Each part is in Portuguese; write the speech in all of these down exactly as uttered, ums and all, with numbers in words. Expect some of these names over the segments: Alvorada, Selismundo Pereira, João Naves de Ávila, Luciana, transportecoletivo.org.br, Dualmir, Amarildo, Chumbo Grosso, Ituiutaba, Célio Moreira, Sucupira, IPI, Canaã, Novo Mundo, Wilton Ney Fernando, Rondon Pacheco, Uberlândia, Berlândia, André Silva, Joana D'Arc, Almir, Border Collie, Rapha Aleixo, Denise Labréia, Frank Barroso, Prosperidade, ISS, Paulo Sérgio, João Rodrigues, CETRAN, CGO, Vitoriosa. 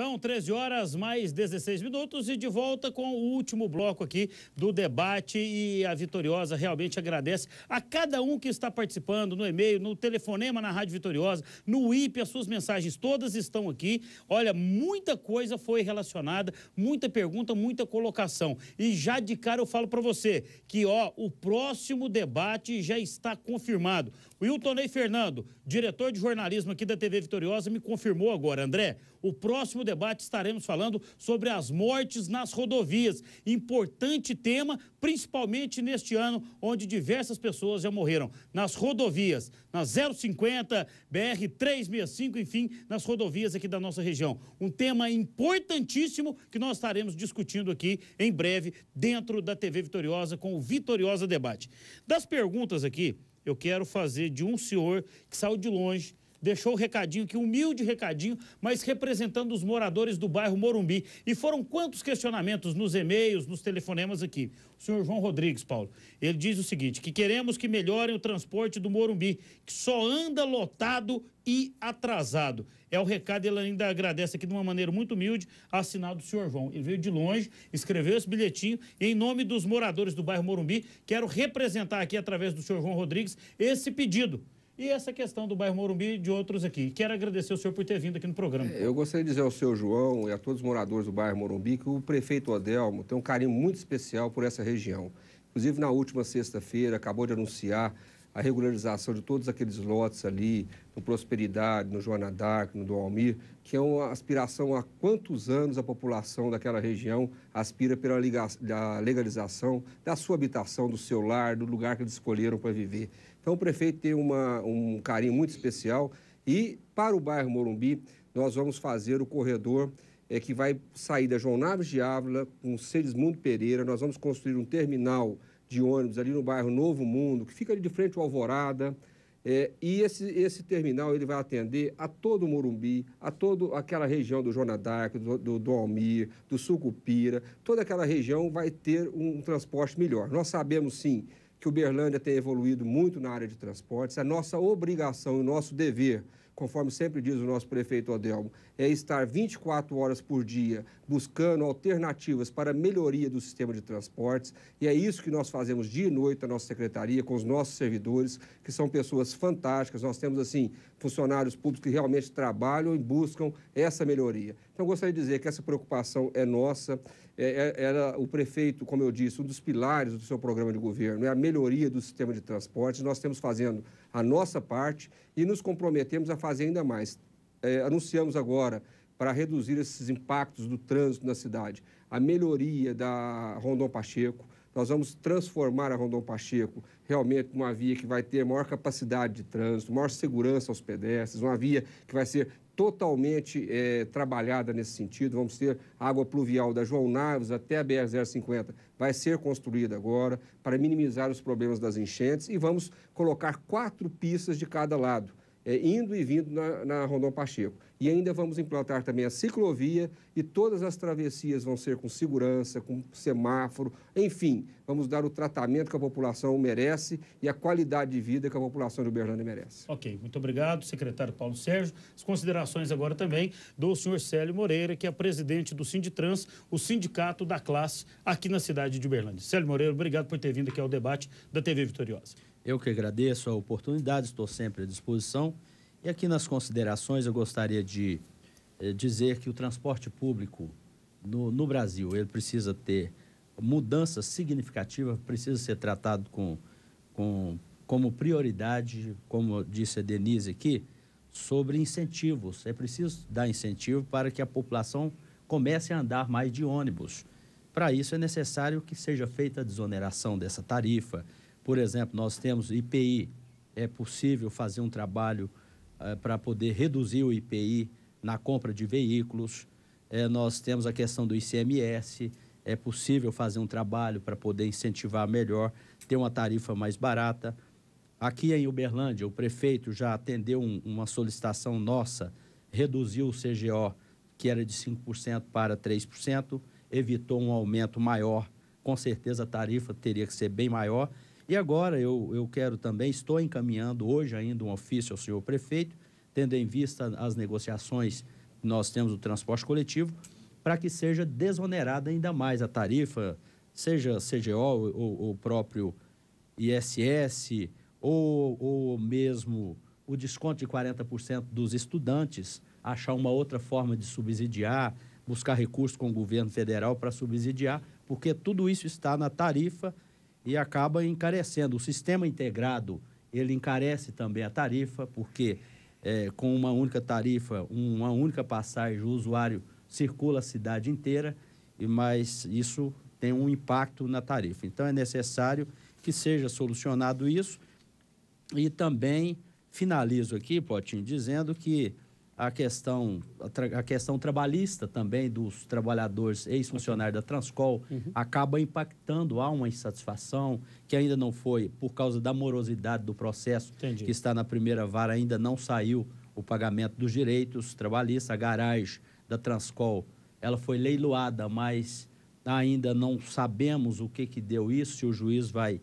São treze horas mais dezesseis minutos e de volta com o último bloco aqui do debate, e a Vitoriosa realmente agradece a cada um que está participando no e-mail, no telefonema na Rádio Vitoriosa, no I P, as suas mensagens todas estão aqui. Olha, muita coisa foi relacionada, muita pergunta, muita colocação. E já de cara eu falo para você que ó, o próximo debate já está confirmado. O Wilton Ney Fernando, diretor de jornalismo aqui da T V Vitoriosa, me confirmou agora, André, o próximo debate estaremos falando sobre as mortes nas rodovias. Importante tema, principalmente neste ano, onde diversas pessoas já morreram nas rodovias, na zero cinquenta, B R trezentos e sessenta e cinco, enfim, nas rodovias aqui da nossa região. Um tema importantíssimo que nós estaremos discutindo aqui em breve dentro da T V Vitoriosa com o Vitoriosa Debate. Das perguntas aqui, eu quero fazer de um senhor que saiu de longe, deixou o recadinho, que humilde recadinho, mas representando os moradores do bairro Morumbi. E foram quantos questionamentos nos e-mails, nos telefonemas aqui? O senhor João Rodrigues, Paulo, ele diz o seguinte, que queremos que melhorem o transporte do Morumbi, que só anda lotado e atrasado. É o recado, ele ainda agradece aqui de uma maneira muito humilde, assinado o senhor João. Ele veio de longe, escreveu esse bilhetinho e em nome dos moradores do bairro Morumbi, quero representar aqui através do senhor João Rodrigues esse pedido. E essa questão do bairro Morumbi e de outros aqui. Quero agradecer o senhor por ter vindo aqui no programa. Eu gostaria de dizer ao senhor João e a todos os moradores do bairro Morumbi que o prefeito Odelmo tem um carinho muito especial por essa região. Inclusive, na última sexta-feira, acabou de anunciar a regularização de todos aqueles lotes ali, no Prosperidade, no Joana D'Arc, no Dualmir, que é uma aspiração há quantos anos a população daquela região aspira pela legalização da sua habitação, do seu lar, do lugar que eles escolheram para viver. Então, o prefeito tem uma, um carinho muito especial e, para o bairro Morumbi, nós vamos fazer o corredor é, que vai sair da João Naves de Ávila com Selismundo Pereira. Nós vamos construir um terminal de ônibus ali no bairro Novo Mundo, que fica ali de frente ao Alvorada, é, e esse, esse terminal ele vai atender a todo o Morumbi, a toda aquela região do Joana D'Arc, do, do, do Almir, do Sucupira, toda aquela região vai ter um, um transporte melhor. Nós sabemos, sim, que Uberlândia tem evoluído muito na área de transportes. A nossa obrigação, o nosso dever, conforme sempre diz o nosso prefeito Odelmo, é estar vinte e quatro horas por dia buscando alternativas para a melhoria do sistema de transportes. E é isso que nós fazemos dia e noite na nossa secretaria, com os nossos servidores, que são pessoas fantásticas. Nós temos, assim, funcionários públicos que realmente trabalham e buscam essa melhoria. Então, gostaria de dizer que essa preocupação é nossa. Era o prefeito, como eu disse, um dos pilares do seu programa de governo, é a melhoria do sistema de transportes. Nós estamos fazendo a nossa parte e nos comprometemos a fazer ainda mais. É, anunciamos agora, para reduzir esses impactos do trânsito na cidade, a melhoria da Rondon Pacheco. Nós vamos transformar a Rondon Pacheco realmente numa via que vai ter maior capacidade de trânsito, maior segurança aos pedestres, uma via que vai ser totalmente é, trabalhada nesse sentido. Vamos ter água pluvial da João Naves até a B R zero cinquenta, vai ser construída agora para minimizar os problemas das enchentes, e vamos colocar quatro pistas de cada lado, é, indo e vindo na, na Rondon Pacheco. E ainda vamos implantar também a ciclovia, e todas as travessias vão ser com segurança, com semáforo, enfim, vamos dar o tratamento que a população merece e a qualidade de vida que a população de Uberlândia merece. Ok, muito obrigado, secretário Paulo Sérgio. As considerações agora também do senhor Célio Moreira, que é presidente do Sinditrans, o sindicato da classe aqui na cidade de Uberlândia. Célio Moreira, obrigado por ter vindo aqui ao debate da T V Vitoriosa. Eu que agradeço a oportunidade, estou sempre à disposição. E aqui nas considerações eu gostaria de eh, dizer que o transporte público no, no Brasil, ele precisa ter mudança significativa, precisa ser tratado com, com, como prioridade, como disse a Denise aqui, sobre incentivos. É preciso dar incentivo para que a população comece a andar mais de ônibus. Para isso é necessário que seja feita a desoneração dessa tarifa. Por exemplo, nós temos I P I, é possível fazer um trabalho para poder reduzir o I P I na compra de veículos. É, nós temos a questão do I C M S, é possível fazer um trabalho para poder incentivar melhor, ter uma tarifa mais barata. Aqui em Uberlândia, o prefeito já atendeu um, uma solicitação nossa, reduziu o C G O, que era de cinco por cento para três por cento, evitou um aumento maior, com certeza a tarifa teria que ser bem maior. E agora eu, eu quero também, estou encaminhando hoje ainda um ofício ao senhor prefeito, tendo em vista as negociações nós temos o transporte coletivo, para que seja desonerada ainda mais a tarifa, seja C G O ou o próprio I S S, ou, ou mesmo o desconto de quarenta por cento dos estudantes, achar uma outra forma de subsidiar, buscar recursos com o governo federal para subsidiar, porque tudo isso está na tarifa e acaba encarecendo. O sistema integrado, ele encarece também a tarifa, porque é, com uma única tarifa, uma única passagem, o usuário circula a cidade inteira, mas isso tem um impacto na tarifa. Então, é necessário que seja solucionado isso. E também finalizo aqui, Potinho, dizendo que a questão, a, a questão trabalhista também dos trabalhadores ex-funcionários da Transcol uhum. acaba impactando. Há uma insatisfação que ainda não foi, por causa da morosidade do processo Entendi. que está na primeira vara, ainda não saiu o pagamento dos direitos trabalhistas. A garagem da Transcol, ela foi leiloada, mas ainda não sabemos o que que deu isso, se o juiz vai,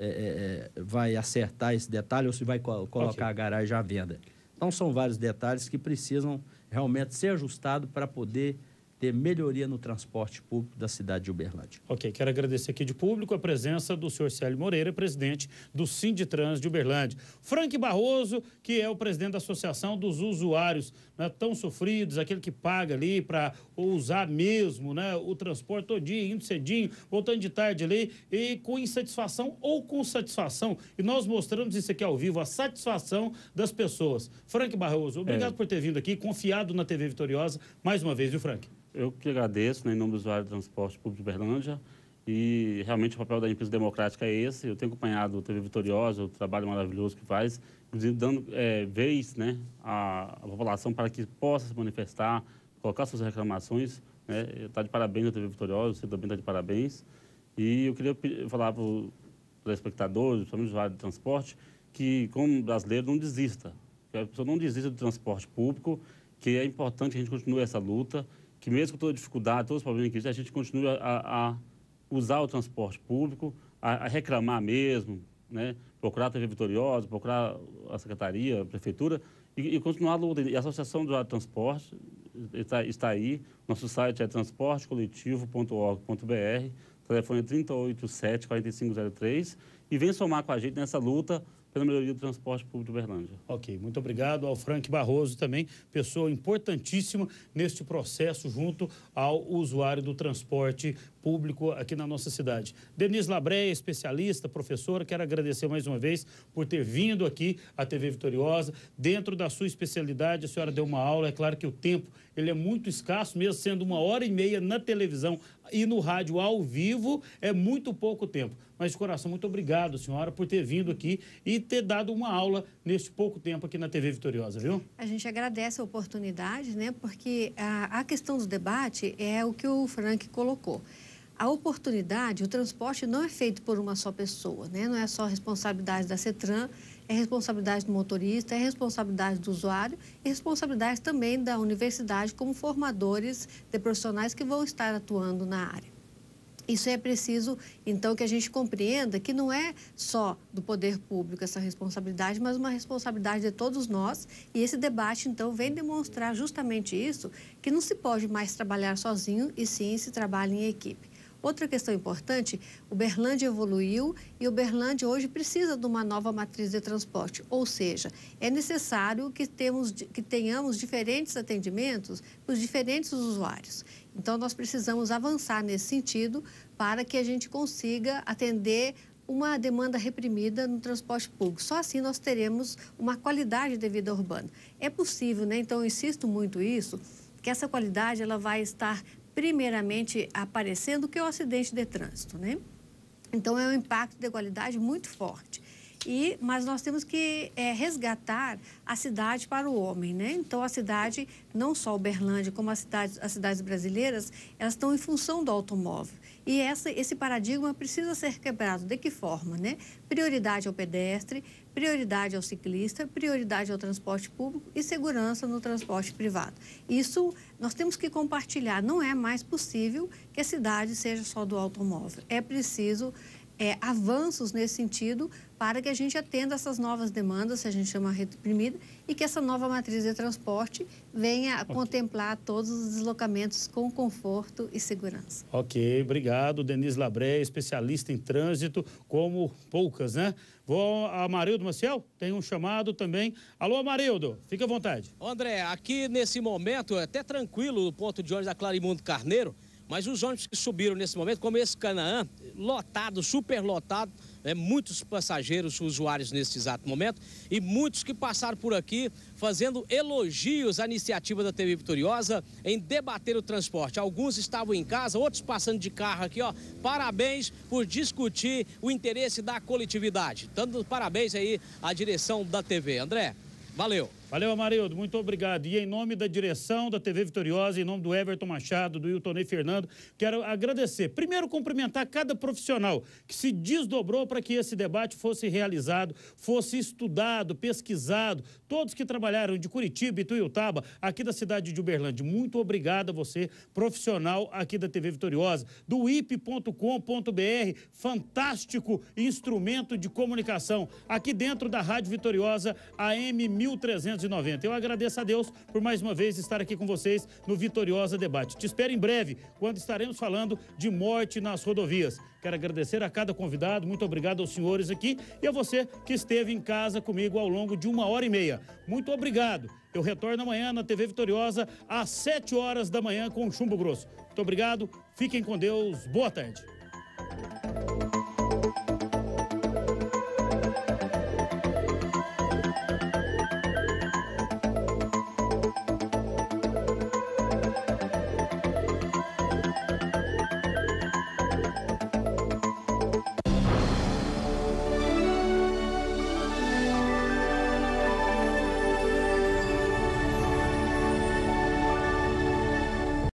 é, é, vai acertar esse detalhe ou se vai co colocar okay. a garagem à venda. Então, são vários detalhes que precisam realmente ser ajustados para poder ter melhoria no transporte público da cidade de Uberlândia. Ok, quero agradecer aqui de público a presença do senhor Célio Moreira, presidente do Sinditrans de Uberlândia. Frank Barroso, que é o presidente da Associação dos Usuários, né, tão sofridos, aquele que paga ali para usar mesmo, né, o transporte todinho, indo cedinho, voltando de tarde ali, e com insatisfação ou com satisfação. E nós mostramos isso aqui ao vivo, a satisfação das pessoas. Frank Barroso, obrigado é. por ter vindo aqui, confiado na T V Vitoriosa, mais uma vez, viu, Frank? Eu que agradeço, né, em nome do usuário do transporte público de Berlândia, e realmente o papel da empresa democrática é esse. Eu tenho acompanhado o T V Vitoriosa, o trabalho maravilhoso que faz, inclusive dando é, vez, né, à, à população para que possa se manifestar, colocar suas reclamações. Né, está de parabéns a T V Vitoriosa, você também está de parabéns. E eu queria falar para os telespectadores, principalmente o usuário do transporte, que como brasileiro não desista, que a pessoa não desista do transporte público, que é importante que a gente continue essa luta, que mesmo com toda a dificuldade, todos os problemas que existem, a gente continua a, a usar o transporte público, a, a reclamar mesmo, né? Procurar a T V Vitoriosa, procurar a Secretaria, a Prefeitura, e, e continuar a luta. E a Associação do Transporte está, está aí, nosso site é transporte coletivo ponto org ponto br, telefone é três oito sete, quatro cinco zero três, e vem somar com a gente nessa luta pela melhoria do transporte público de Uberlândia. Ok, muito obrigado ao Frank Barroso também, pessoa importantíssima neste processo junto ao usuário do transporte público aqui na nossa cidade. Denise Labréia, especialista, professora, quero agradecer mais uma vez por ter vindo aqui à T V Vitoriosa. Dentro da sua especialidade, a senhora deu uma aula, é claro que o tempo ele é muito escasso, mesmo sendo uma hora e meia na televisão e no rádio ao vivo, é muito pouco tempo. Mas, de coração, muito obrigado, senhora, por ter vindo aqui e ter dado uma aula neste pouco tempo aqui na T V Vitoriosa, viu? A gente agradece a oportunidade, né? Porque a, a questão do debate é o que o Frank colocou. A oportunidade, o transporte não é feito por uma só pessoa, né? Não é só responsabilidade da CETRAN, é responsabilidade do motorista, é responsabilidade do usuário e responsabilidade também da universidade como formadores de profissionais que vão estar atuando na área. Isso é preciso, então, que a gente compreenda que não é só do poder público essa responsabilidade, mas uma responsabilidade de todos nós. E esse debate, então, vem demonstrar justamente isso, que não se pode mais trabalhar sozinho e sim se trabalha em equipe. Outra questão importante, Uberlândia evoluiu e Uberlândia hoje precisa de uma nova matriz de transporte, ou seja, é necessário que, temos, que tenhamos diferentes atendimentos para os diferentes usuários. Então, nós precisamos avançar nesse sentido para que a gente consiga atender uma demanda reprimida no transporte público. Só assim nós teremos uma qualidade de vida urbana. É possível, né? Então, eu insisto muito nisso, que essa qualidade ela vai estar primeiramente aparecendo, que é o acidente de trânsito, né? Então, é um impacto de qualidade muito forte. E, mas nós temos que é, resgatar a cidade para o homem, né? Então, a cidade, não só Uberlândia, como as cidades, as cidades brasileiras, elas estão em função do automóvel. E essa, esse paradigma precisa ser quebrado. De que forma, né? Prioridade ao pedestre, prioridade ao ciclista, prioridade ao transporte público e segurança no transporte privado. Isso nós temos que compartilhar. Não é mais possível que a cidade seja só do automóvel. É preciso é, avanços nesse sentido para que a gente atenda essas novas demandas, se a gente chama rede reprimida, e que essa nova matriz de transporte venha okay. contemplar todos os deslocamentos com conforto e segurança. Ok, obrigado, Denise Labréia, especialista em trânsito, como poucas, né? Vou a Amarildo Maciel, tem um chamado também. Alô, Amarildo, fica à vontade. André, aqui nesse momento, até tranquilo do ponto de ônibus da Clarimundo Carneiro, mas os ônibus que subiram nesse momento, como esse Canaã, lotado, super lotado, né, muitos passageiros, usuários nesse exato momento, e muitos que passaram por aqui fazendo elogios à iniciativa da T V Vitoriosa em debater o transporte. Alguns estavam em casa, outros passando de carro aqui, ó. Parabéns por discutir o interesse da coletividade. Tanto parabéns aí à direção da T V. André, valeu. Valeu, Amarildo, muito obrigado. E em nome da direção da T V Vitoriosa, em nome do Everton Machado, do Wilton Ney Fernando, quero agradecer. Primeiro, cumprimentar cada profissional que se desdobrou para que esse debate fosse realizado, fosse estudado, pesquisado. Todos que trabalharam de Curitiba, Ituiutaba, aqui da cidade de Uberlândia. Muito obrigado a você, profissional aqui da T V Vitoriosa. Do i p ponto com ponto b r, fantástico instrumento de comunicação. Aqui dentro da Rádio Vitoriosa, A M mil trezentos e noventa. Eu agradeço a Deus por mais uma vez estar aqui com vocês no Vitoriosa Debate. Te espero em breve, quando estaremos falando de morte nas rodovias. Quero agradecer a cada convidado, muito obrigado aos senhores aqui e a você que esteve em casa comigo ao longo de uma hora e meia. Muito obrigado. Eu retorno amanhã na T V Vitoriosa às sete horas da manhã com o Chumbo Grosso. Muito obrigado, fiquem com Deus, boa tarde.